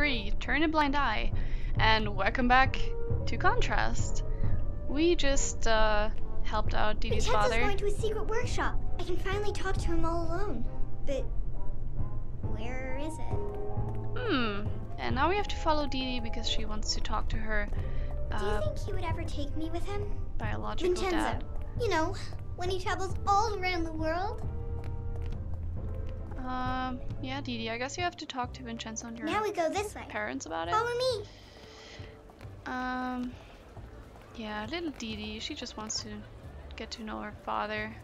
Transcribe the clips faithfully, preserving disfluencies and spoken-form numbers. three, Turn a Blind Eye, and welcome back to Contrast. We just uh, helped out Didi's father. Vincenzo's going to a secret workshop. I can finally talk to him all alone. But where is it? Hmm. And now we have to follow Didi because she wants to talk to her. Uh, Do you think he would ever take me with him? Biological Vincenzo, dad. You know, when he travels all around the world. Um. Uh, yeah, Didi. I guess you have to talk to Vincenzo and your now we go this way. Parents about it. Follow me. Um. Yeah, little Didi. She just wants to get to know her father.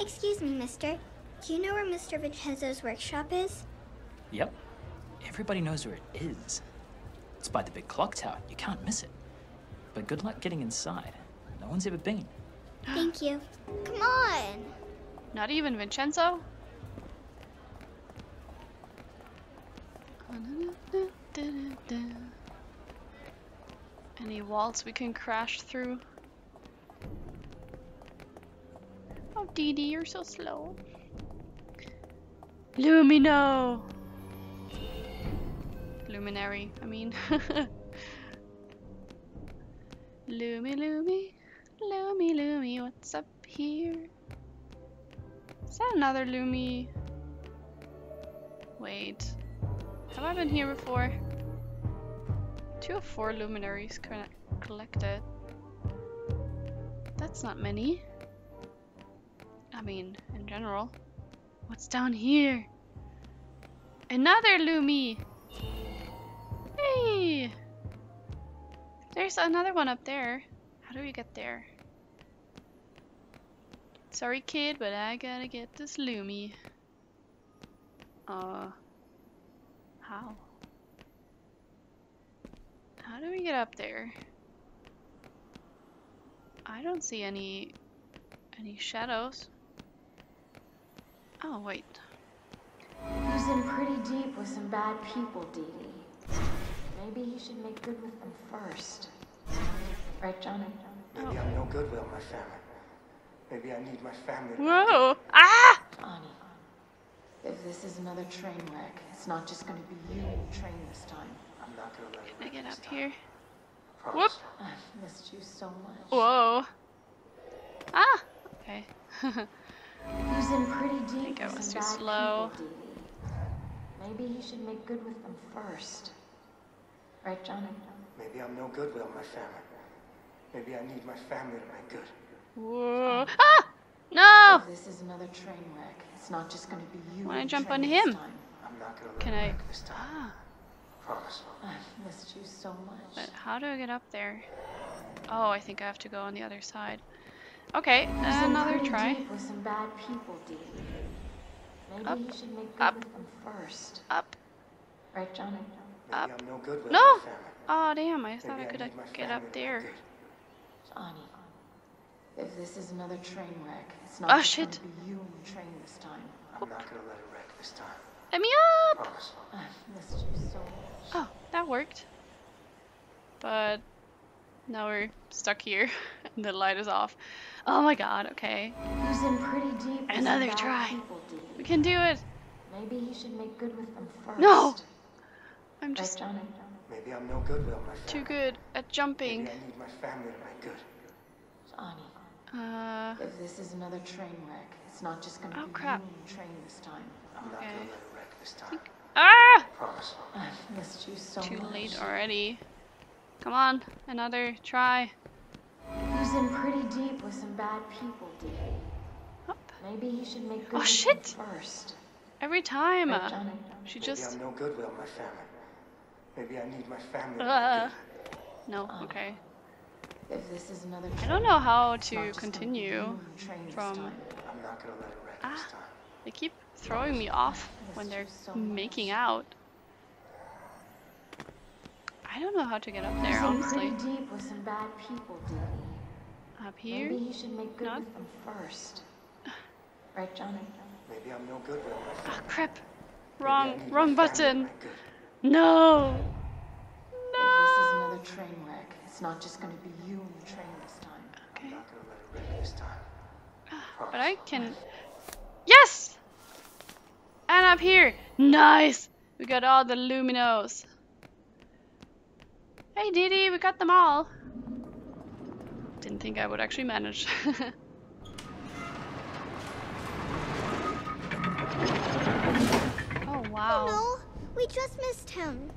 Excuse me, mister. Do you know where Mister Vincenzo's workshop is? Yep. Everybody knows where it is. It's by the big clock tower. You can't miss it. But good luck getting inside. No one's ever been. Thank you. Come on! Not even Vincenzo? Any walls we can crash through? Oh, Didi, you're so slow. Lumino! Luminary, I mean. Lumi, Lumi, Lumi, Lumi, what's up here? Is that another Lumi? Wait, have I been here before? Two of four luminaries collected. That's not many. I mean, in general. What's down here? Another Lumi! Hey! There's another one up there. How do we get there? Sorry kid, but I gotta get this Lumi. Uh... How? How do we get up there? I don't see any... any shadows. Oh, wait. He's in pretty deep with some bad people, Didi. Maybe he should make good with them first. Right, Johnny? Maybe oh. I'm no good without my family. Maybe I need my family. Whoa! Ah! Johnny, if this is another train wreck, it's not just going to be you on the train this time. I'm not going to let Can I get up time. Here? Whoop! I've missed you so much. Whoa. Ah! Okay. He's in pretty deep. I think I was too slow. People, maybe he should make good with them first. Right, Johnny? Maybe I'm no good without my family. Maybe I need my family to make good. Whoa. Ah! No! If this is another train wreck. It's not just going to be you. Why don't I jump on him? I'm not going to Can I? This time. Ah. Promise. I've missed you so much. But how do I get up there? Oh, I think I have to go on the other side. Okay, another try. Some bad people, Didi. Maybe up, you should make good up, with them first. Up. Right, Johnny? Up. Maybe I'm no! Good with no! Oh, damn, I thought Maybe I could I get up there. Johnny, if this is another train wreck, it's not oh, shit. Going to be you on the train this time. I'm Oop. Not going to let it wreck this time. Let me up! Promise. I've missed you so much. Oh, that worked. But... now we're stuck here. The light is off. Oh my god, okay. He's in pretty deep. Another try. People, we can do it. Maybe he should make good with them first. No! I'm just right, Maybe I'm no good without my family. Too good at jumping. Maybe I need my family to make good. Uh if this is another train wreck, it's not just gonna oh, be crap. You train this time. I'm okay. Not gonna let it wreck this time. Ah! Promise. I've missed you so Too much. Too late already. Come on, another try. He's in pretty deep with some bad people, Didi. Up. Maybe he should make good oh, shit. First. Every time. Right, Johnny? She Maybe just. I'm no good without my family. Maybe I need my family. Uh, no. Okay. If this is another. Train, I don't know how to continue from. I'm not gonna let it wreck ah, this time. They keep throwing me off when they're so making much. Out. I don't know how to get up there, honestly. Deep with some bad people, Didi. Up here? Maybe he should make good Not. With them first. Right, Johnny? Maybe I'm no good with them. Oh, crap. Wrong, wrong button. No! No! If this is another train wreck. It's not just going to be you on the train this time. Okay. I'm not going to let it wreck this time. But I can... Yes! And up here! Nice! We got all the luminos. Hey Didi, we got them all. Didn't think I would actually manage. Oh wow. Oh no, we just missed him.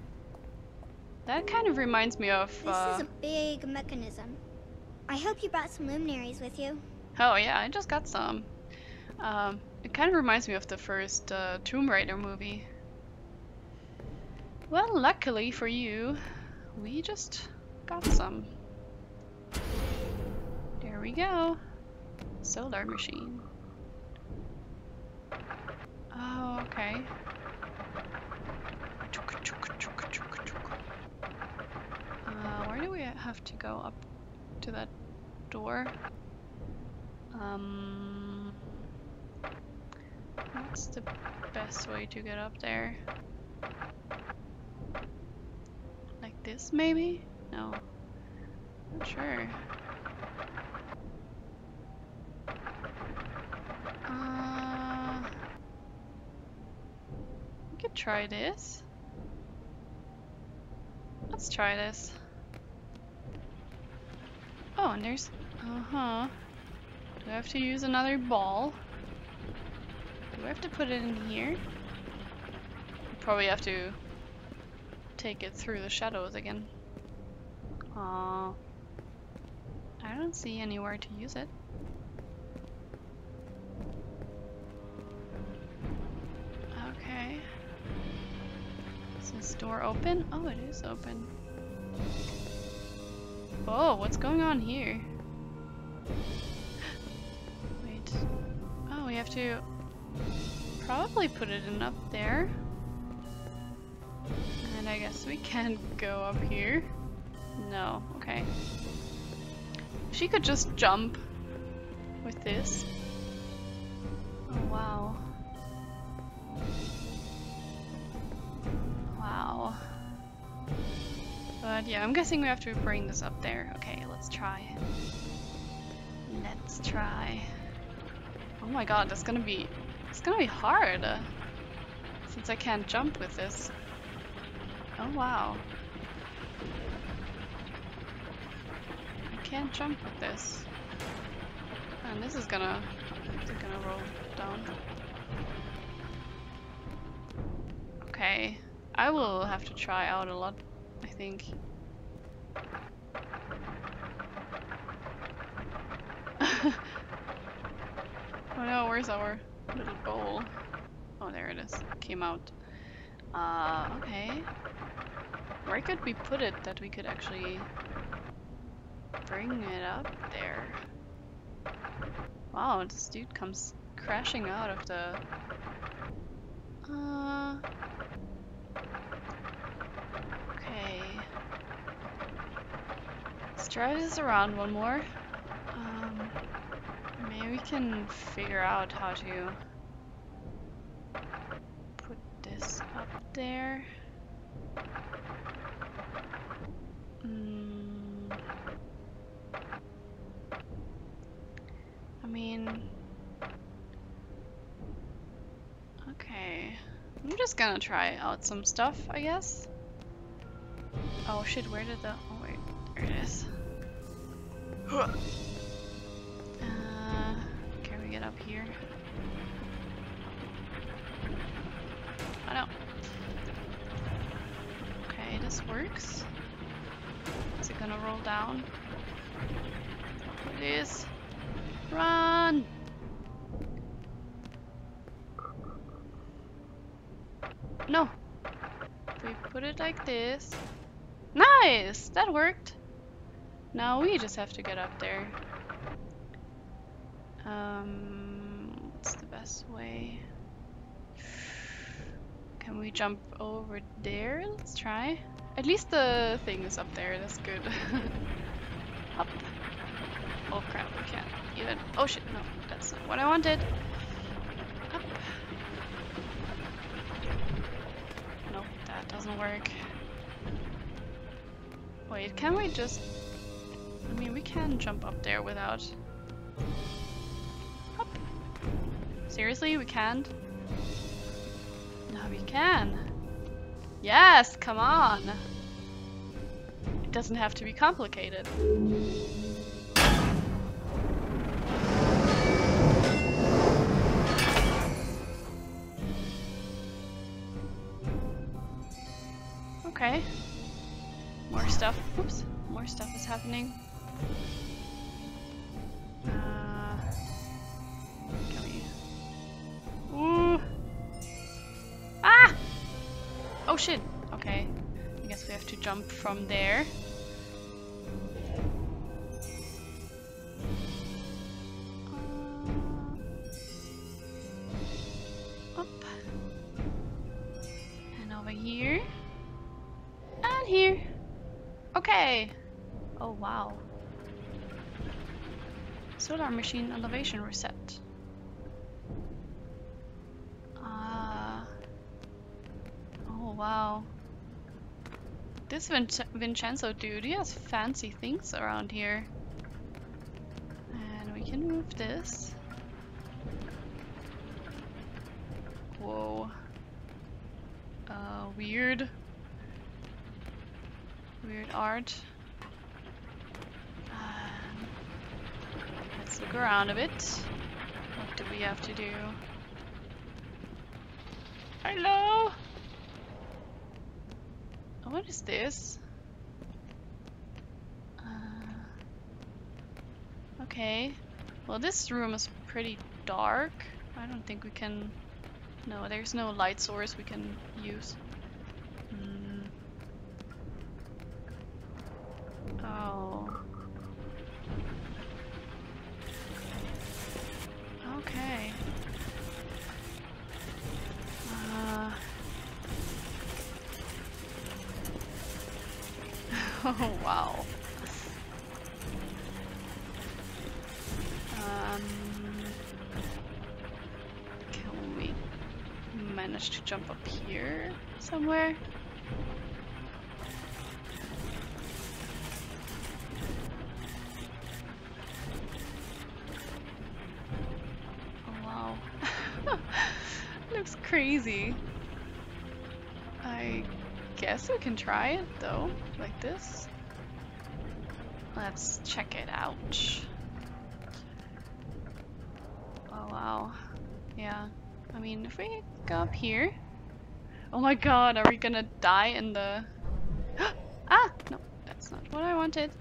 That kind of reminds me of... Uh... This is a big mechanism. I hope you brought some luminaries with you. Oh yeah, I just got some. Um, it kind of reminds me of the first uh, Tomb Raider movie. Well, luckily for you, we just got some. There we go. Solar machine. Oh, okay. Uh, where do we have to go? Up to that door? Um, what's the best way to get up there? Like this maybe? No. Not sure. Uh, we could try this. Let's try this. Oh, and there's... Uh-huh. Do I have to use another ball? Do I have to put it in here? Probably have to take it through the shadows again. Aww. I don't see anywhere to use it. Okay. Is this door open? Oh, it is open. Whoa, what's going on here? Wait. Oh, we have to probably put it in up there. And I guess we can go up here. No, okay. She could just jump with this. Oh, wow. Wow. But yeah, I'm guessing we have to bring this up there. Okay, let's try. Let's try. Oh my god, that's gonna be, it's gonna be hard. Uh, since I can't jump with this. Oh wow. I can't jump with this. And this is gonna, it's gonna roll down. Okay. I will have to try out a lot, I think. Oh no, where's our little bowl? Oh, there it is. It came out. Uh, okay. Where could we put it that we could actually bring it up there? Wow, this dude comes crashing out of the... Uh... Okay. Let's try this around one more. Um, maybe we can figure out how to put this up there. Mm. I mean, okay, I'm just gonna try out some stuff, I guess. Oh shit, where did the... Oh wait, there it is. Huh. Uh, can we get up here? Oh no. Okay, this works. Is it gonna roll down? It is. Run! No! We put it like this. Nice! That worked! Now we just have to get up there. Um, what's the best way? Can we jump over there? Let's try. At least the thing is up there, that's good. Up. Oh crap, we can't even. Oh shit, no, that's not what I wanted. Up. Nope, that doesn't work. Wait, can we just... I mean, we can jump up there without... Up. Seriously, we can't? No, we can. Yes, come on. It doesn't have to be complicated. Okay. More stuff. Oops. More stuff is happening. Uh, can we? Ooh. Ah! Oh shit. Okay. I guess we have to jump from there. Uh, up. And over here. And here. Okay. Oh wow. Solar machine elevation reset. Ah. Uh, oh wow. This Vin Vincenzo dude, he has fancy things around here. And we can move this. Whoa. Uh, weird. Weird art. Um, let's look around a bit. What do we have to do? Hello? What is this? Uh, okay. Well, this room is pretty dark. I don't think we can... No, there's no light source we can use. Oh. Okay. Uh. Oh, wow. Um. Can we manage to jump up here somewhere? Crazy. I guess we can try it though, like this. Let's check it out. Oh wow. Yeah. I mean, if we go up here. Oh my god, are we gonna die in the... Ah! No, that's not what I wanted.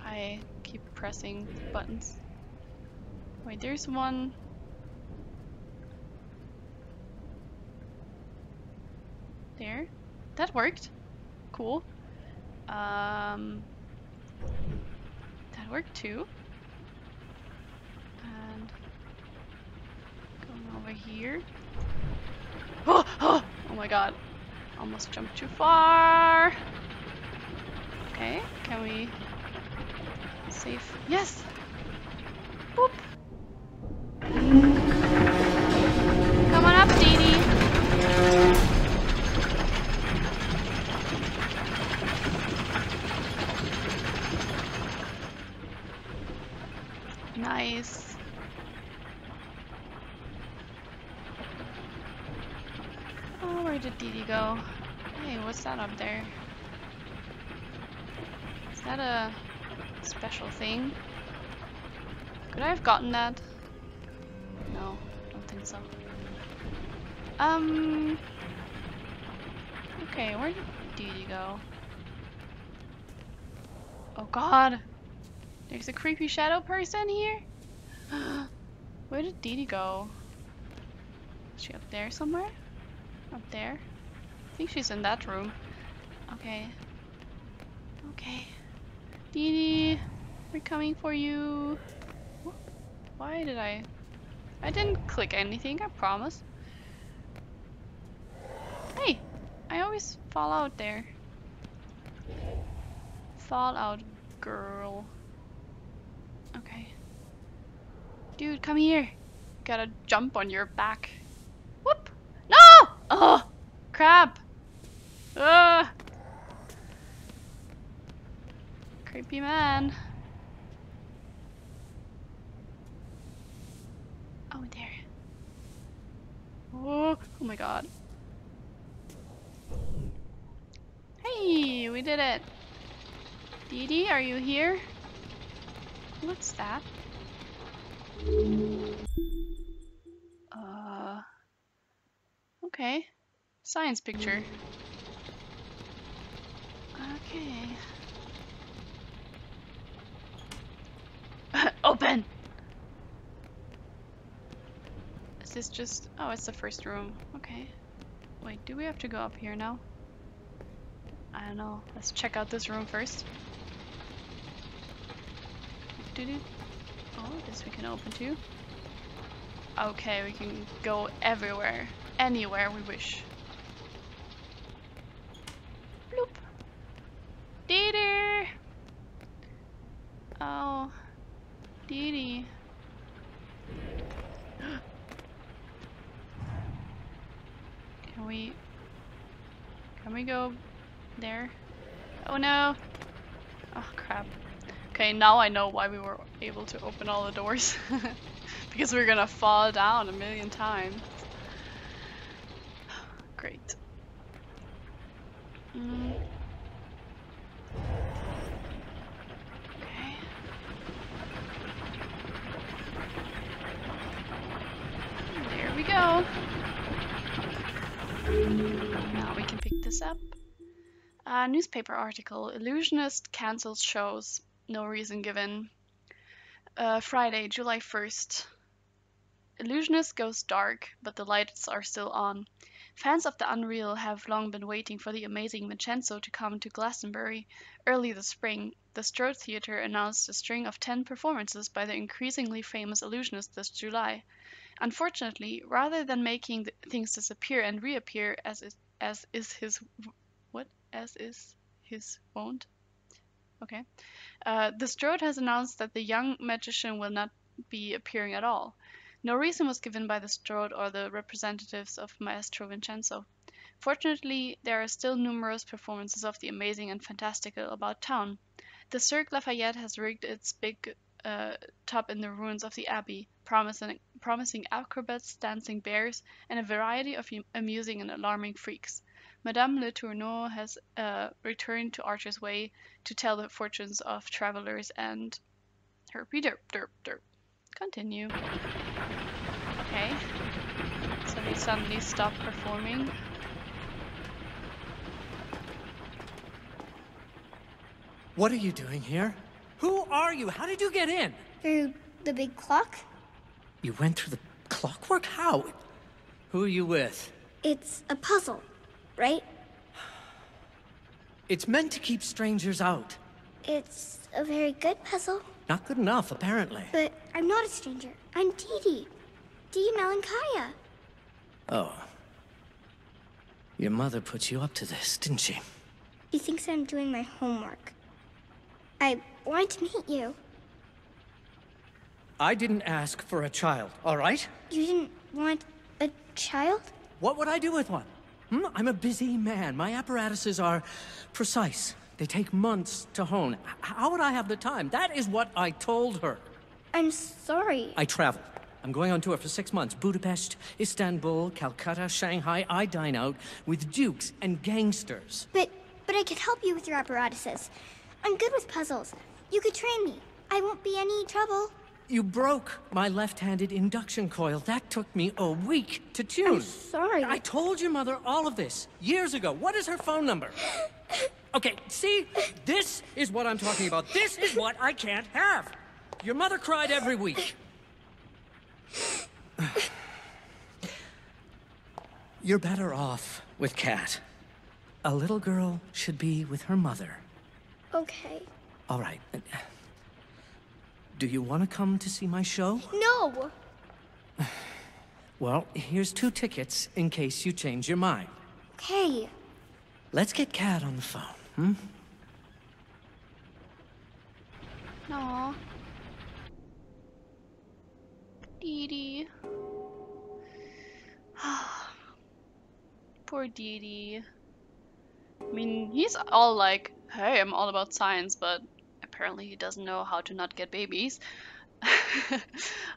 I keep pressing buttons. Wait, there's one... There. That worked. Cool. Um, that worked too. And going over here. Oh, oh, oh my god. Almost jumped too far. Okay, can we save? Yes! Boop! Come on up, Didi! Nice. Oh, where did Didi go? Hey, what's that up there? Is that a special thing? Could I have gotten that? No, don't think so. Um. Okay, where did Didi go? Oh god! There's a creepy shadow person here? Where did Didi go? Is she up there somewhere? Up there? I think she's in that room. Okay. Okay. Didi, we're coming for you. Why did I... I didn't click anything, I promise. Hey! I always fall out there. Fall out girl. Okay. Dude, come here. Gotta jump on your back. Whoop! No! Oh! Crap! Ugh! Creepy man. Oh, there. walk. Oh my god. Hey, we did it. Didi, are you here? What's that? Uh. Okay. Science picture. Okay. Open! Is this just. Oh, it's the first room. Okay. Wait, do we have to go up here now? I don't know. Let's check out this room first. Oh, this we can open too. Okay, we can go everywhere. Anywhere we wish. Bloop. Didi! Oh. Didi. Can we... Can we go there? Oh no! Oh crap. Okay, now I know why we were able to open all the doors. Because we're gonna fall down a million times. Great. Mm. Okay. There we go. Now we can pick this up. Uh, newspaper article. Illusionist cancels shows. No reason given. Uh, Friday, July first. Illusionist goes dark, but the lights are still on. Fans of the Unreal have long been waiting for the amazing Vincenzo to come to Glastonbury. Early this spring, the Strode Theatre announced a string of ten performances by the increasingly famous illusionist this July. Unfortunately, rather than making the things disappear and reappear, as is, as is his... What? As is his wont? Okay. Uh, the Strode has announced that the young magician will not be appearing at all. No reason was given by the Strode or the representatives of Maestro Vincenzo. Fortunately, there are still numerous performances of the amazing and fantastical about town. The Cirque Lafayette has rigged its big uh, top in the ruins of the abbey, promising, promising acrobats, dancing bears, and a variety of amusing and alarming freaks. Madame Le Tourneau has uh, returned to Archer's Way to tell the fortunes of travelers and herpy derp derp derp. Continue. Okay. So we suddenly stop performing. What are you doing here? Who are you? How did you get in? Through the big clock. You went through the clockwork? How? Who are you with? It's a puzzle. Right? It's meant to keep strangers out. It's a very good puzzle. Not good enough, apparently. But I'm not a stranger. I'm Didi. Didi Malenkaya. Oh. Your mother put you up to this, didn't she? She thinks I'm doing my homework. I wanted to meet you. I didn't ask for a child, all right? You didn't want a child? What would I do with one? Hmm? I'm a busy man. My apparatuses are precise. They take months to hone. H- how would I have the time? That is what I told her. I'm sorry. I travel. I'm going on tour for six months. Budapest, Istanbul, Calcutta, Shanghai. I dine out with dukes and gangsters. But, but I could help you with your apparatuses. I'm good with puzzles. You could train me. I won't be any trouble. You broke my left-handed induction coil. That took me a week to tune. I'm sorry. I told your mother all of this years ago. What is her phone number? Okay, see? This is what I'm talking about. This is what I can't have. Your mother cried every week. You're better off with Cat. A little girl should be with her mother. Okay. All right. Do you want to come to see my show? No! Well, here's two tickets in case you change your mind. Okay. Let's get Cat on the phone, hmm? Aww. Didi. Poor Didi. I mean, he's all like, hey, I'm all about science, but... apparently he doesn't know how to not get babies.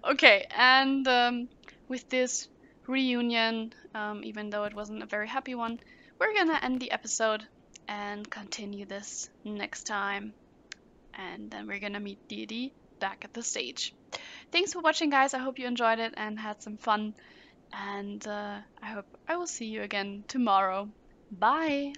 Okay, and um, with this reunion, um, even though it wasn't a very happy one. We're gonna end the episode and continue this next time. And then we're gonna meet Didi back at the stage. Thanks for watching, guys. I hope you enjoyed it and had some fun. And uh, I hope I will see you again tomorrow. Bye!